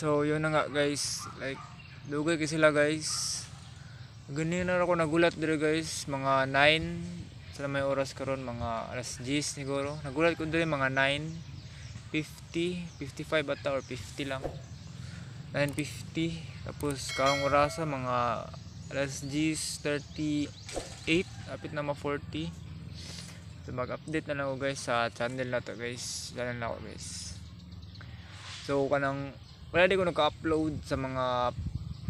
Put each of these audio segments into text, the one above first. So yun na nga guys, like dugay kasi sila guys. Ganyan na ako nagulat dito guys, mga 9 sa may oras karon, mga alas 10 siguro. Nagulat ko dito mga 9:50, 55 ata or 50 lang. 9:50 tapos kaong orasa mga alas 10:38, apit na ma-40. So mag-update na lang ako guys sa channel na to guys. Dalan na ako guys. So kanang wala di ko naka-upload sa mga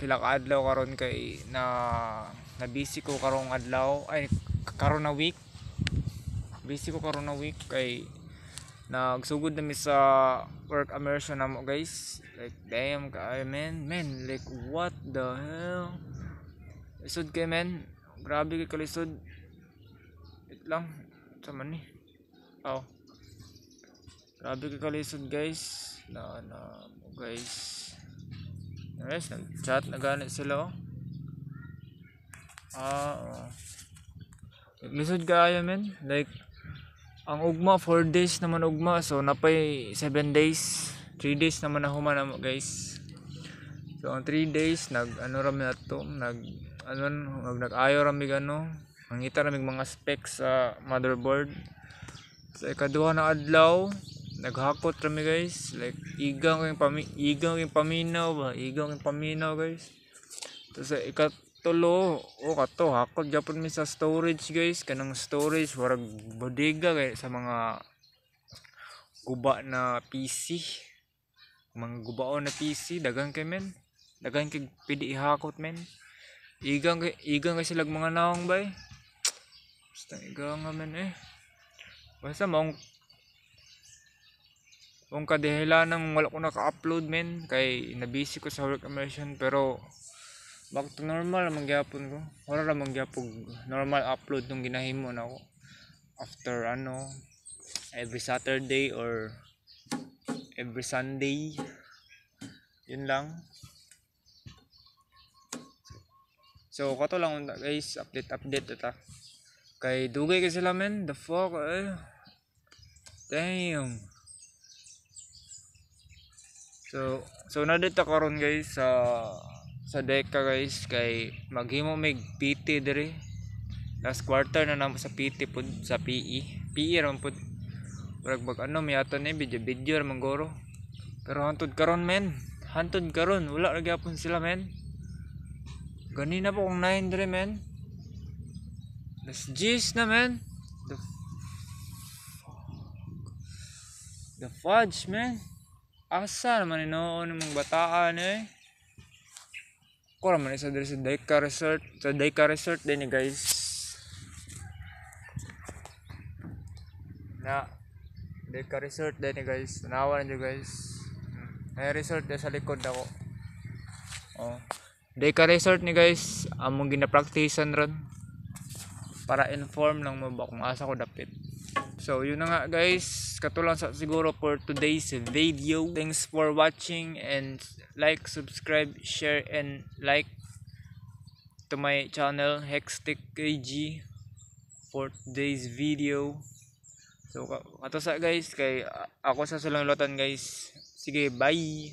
pila ka adlaw karon kay na busy ko karong adlaw, ay karon na week. Busy ko karon na week kay nagsugod na mi sa work immersion na mo guys. Like damn kay man, like what the hell. Lisod kay man, grabe kay kalisod. Wait lang, saman ni. Oh. Grabe kay kalisod guys. Na mo guys. Guys, nag-chat na ganit sila oh. Lisod kay man, like ang ugma 4 days naman ugma, so napay 7 days 3 days naman na human na guys. So ang 3 days nag ano rami na to, nag-ayo rami gano, mangita rami mga specs sa motherboard. Sa ikaduha na adlaw naghakot rami guys, like igang yung paminaw guys. So sa ikatulo o kato hakot japon mi sa storage guys, kanang storage warag bodega kay sa mga guba na PC, mga gubaon na PC dagang kay men, dagang kay pidi ihakot men. Igang kay sila mga naong bay, basta igang nga men eh, basta maong kadahilan ng wala ko naka-upload men kay nabisi ko sa work immersion. Pero back to normal naman gyapon ko. Wala naman gyapog normal upload nung ginahimo na ako. After ano, every Saturday or every Sunday. Yun lang. So kato lang guys, update ata. Kay dugay kasi sila men, the fuck eh. Damn. So nadita karon guys sa Deica guys, kay maghimo mig PT dire. Last quarter na namo sa PT pud, sa PE. PE ron pud. Murag bag ano miato ni video manggoro. Pero hantod karon men. Hantod karon wala ra gyapon sila men. Ganina pa kung 9 dire men. Las G's na men. The fudge men. Asa naman inoon ng mga bataan eh. Ako naman isa dito sa Deica Resort. Sa Deica Resort din guys. Deica Resort din guys. Tanawa nyo guys. May resort din sa likod ako. Oh. Deica Resort ni guys. Among ginapraktisan ron. Para inform lang mo ba kung asa ko dapit. So yun na nga guys. Katulang sa siguro for today's video. Thanks for watching and like, subscribe, share, and like to my channel HextechKG for today's video. So ato sa guys, kay ako sa sulong-lotan guys. Sige, bye.